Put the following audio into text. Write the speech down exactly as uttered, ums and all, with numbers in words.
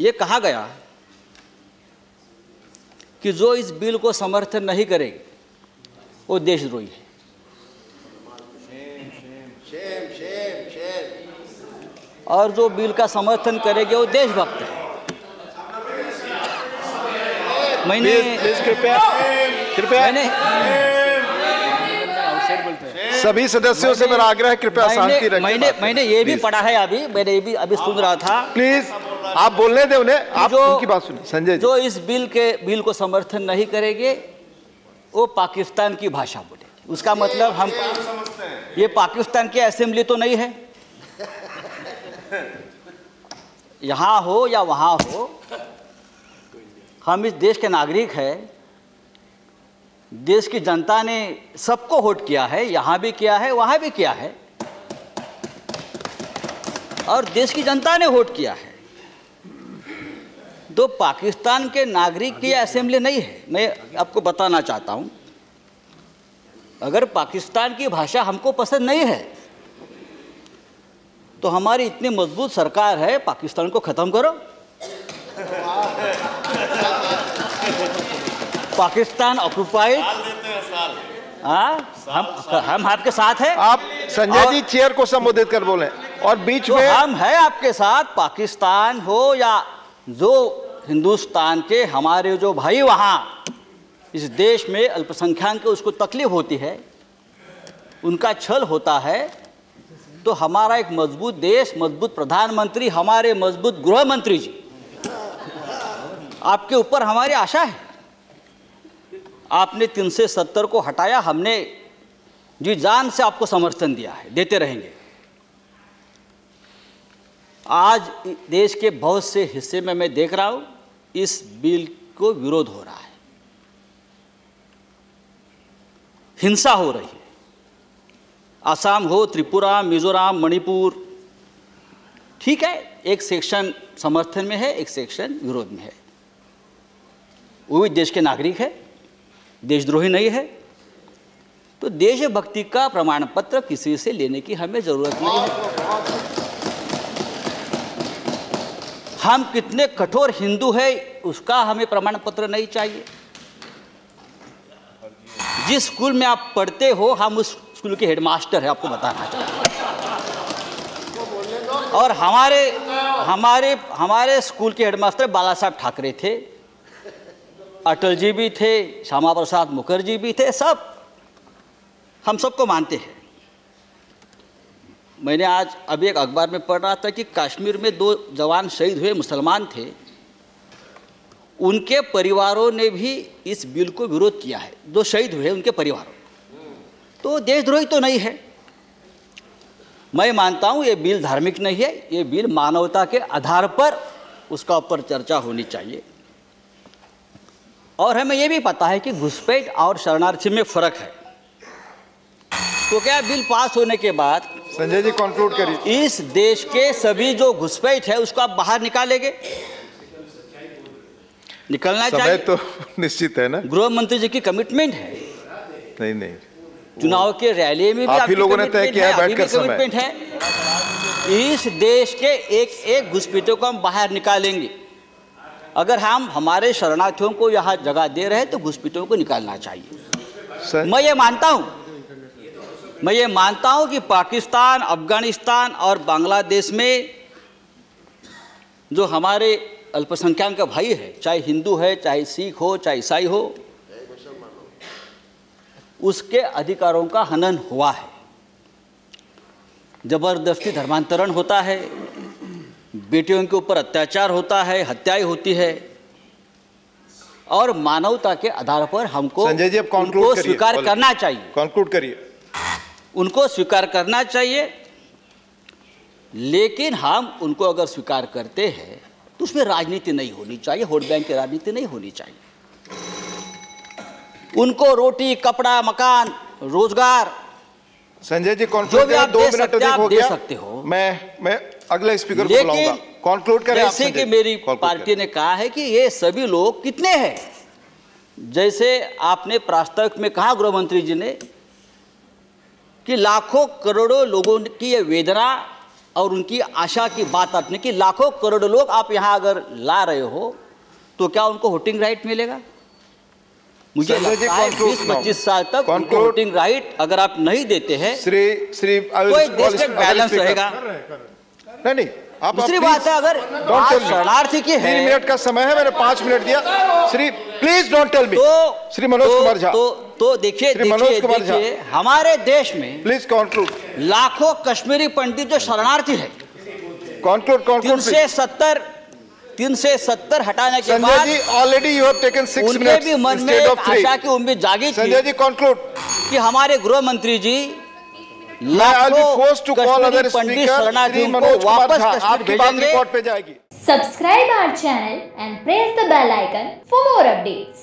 ये कहा गया कि जो इस बिल को समर्थन नहीं करेगी वो देशद्रोही है। और जो बिल का समर्थन करेगा वो देशभक्त है। मैंने कृपया कृपया सभी सदस्यों से मेरा आग्रह है कृपया शांति रखें। मैंने मैंने ये भी पढ़ा है, अभी मैंने ये भी अभी सुन रहा था। प्लीज आप बोलने दें उन्हें, आप उनकी बात सुनिए। संजय जो इस बिल के बिल को समर्थन नहीं करेंगे वो पाकिस्तान की भाषा बोले। उसका मतलब हम ये पाकिस्तान की असेंबली तो नहीं है, यहाँ हो या वहाँ हो, हम इस देश के नागरिक हैं। देश की जनता ने सबको वोट किया है, यहाँ भी किया है वहाँ भी किया है, और देश की जनता ने वोट किया है। तो पाकिस्तान के नागरिक की असेंबली नहीं है। मैं आपको बताना चाहता हूँ, अगर पाकिस्तान की भाषा हमको पसंद नहीं है तो हमारी इतनी मजबूत सरकार है, पाकिस्तान को ख़त्म करो। पाकिस्तान ऑक्युपाइड, हम हम आपके साथ हैं। आप संजय जी चेयर को संबोधित कर बोले और बीच तो में हम हैं आपके साथ। पाकिस्तान हो या जो हिंदुस्तान के हमारे जो भाई वहाँ इस देश में अल्पसंख्याक उसको तकलीफ होती है, उनका छल होता है। तो हमारा एक मजबूत देश, मजबूत प्रधानमंत्री, हमारे मजबूत गृह मंत्री जी, आपके ऊपर हमारी आशा है। आपने तीन सौ सत्तर को हटाया, हमने जी जान से आपको समर्थन दिया है, देते रहेंगे। आज देश के बहुत से हिस्से में मैं देख रहा हूँ इस बिल को विरोध हो रहा है, हिंसा हो रही है। आसाम हो, त्रिपुरा, मिजोरम, मणिपुर, ठीक है, एक सेक्शन समर्थन में है, एक सेक्शन विरोध में है। वो भी देश के नागरिक है, देशद्रोही नहीं है। तो देशभक्ति का प्रमाण पत्र किसी से लेने की हमें जरूरत नहीं है। हम कितने कठोर हिंदू है उसका हमें प्रमाण पत्र नहीं चाहिए। जिस स्कूल में आप पढ़ते हो, हम उस स्कूल के हेडमास्टर है, आपको बताना चाहिए। और हमारे हमारे हमारे स्कूल के हेडमास्टर बालासाहेब ठाकरे थे, अटल जी भी थे, श्यामा प्रसाद मुखर्जी भी थे, सब हम सबको मानते हैं। मैंने आज अभी एक अखबार में पढ़ रहा था कि कश्मीर में दो जवान शहीद हुए, मुसलमान थे, उनके परिवारों ने भी इस बिल को विरोध किया है। जो शहीद हुए उनके परिवारों, तो देशद्रोही तो नहीं है। मैं मानता हूँ ये बिल धार्मिक नहीं है, ये बिल मानवता के आधार पर उसका ऊपर चर्चा होनी चाहिए। और हमें ये भी पता है कि घुसपैठ और शरणार्थी में फ़र्क है। तो क्या बिल पास होने के बाद संजय जी कंक्लूड करिए, इस देश के सभी जो घुसपैठ है उसको आप बाहर निकालेंगे? निकलना चाहिए तो निश्चित है ना, गृह मंत्री जी की कमिटमेंट है। नहीं नहीं, चुनाव के रैली में भी आप ही लोगों ने तय किया बैठकर कमिटमेंट है। इस देश के एक एक घुसपैठियों को हम बाहर निकालेंगे। अगर हम हमारे शरणार्थियों को यहाँ जगह दे रहे हैं तो घुसपैठियों को निकालना चाहिए। मैं ये मानता हूँ, मैं ये मानता हूँ कि पाकिस्तान, अफगानिस्तान और बांग्लादेश में जो हमारे अल्पसंख्याक का भाई है, चाहे हिंदू है, चाहे सिख हो, चाहे ईसाई हो, उसके अधिकारों का हनन हुआ है। जबरदस्ती धर्मांतरण होता है, बेटियों के ऊपर अत्याचार होता है, हत्याएं होती है। और मानवता के आधार पर हमको उनको स्वीकार करना चाहिए। कंक्लूड करिए। उनको स्वीकार करना चाहिए, लेकिन हम उनको अगर स्वीकार करते हैं तो उसमें राजनीति नहीं होनी चाहिए, वोट बैंक की राजनीति नहीं होनी चाहिए। उनको रोटी, कपड़ा, मकान, रोजगार। संजय जी जो भी आप दो मिनट हो दे सकते हो। मैं मैं अगले स्पीकर को बुलाऊंगा। कंक्लूड करें आप। जैसे कि मेरी पार्टी ने कहा है कि ये सभी लोग कितने हैं, जैसे आपने प्रास्ताविक में कहा गृह मंत्री जी ने कि लाखों करोड़ों लोगों की ये वेदना और उनकी आशा की बात अपने की लाखों करोड़ लोग आप यहाँ अगर ला रहे हो तो क्या उनको वोटिंग राइट मिलेगा? मुझे लगता है बीस पच्चीस साल तक वोटिंग राइट अगर आप नहीं देते हैं तो बैलेंस रहेगा नहीं नहीं। दूसरी बात है अगर शरणार्थी की है, तीन मिनट का समय है, मैंने पांच मिनट दिया। Shri please don't tell me Shri Manoj Kumar Jha. तो तो देखिए देखिए हमारे देश में प्लीज कंक्लूड लाखों कश्मीरी पंडित जो शरणार्थी है कंक्लूड कंक्लूड उनसे सत्तर तीन से सत्तर हटाने के बाद already you have taken six minutes भी मन में आशा की उम्मीद जागी थी। संजय जी कंक्लूड कि हमारे गृह मंत्री जी आपकी बात रिकॉर्ड पे जाएगी। Subscribe our channel and press the bell icon for more updates.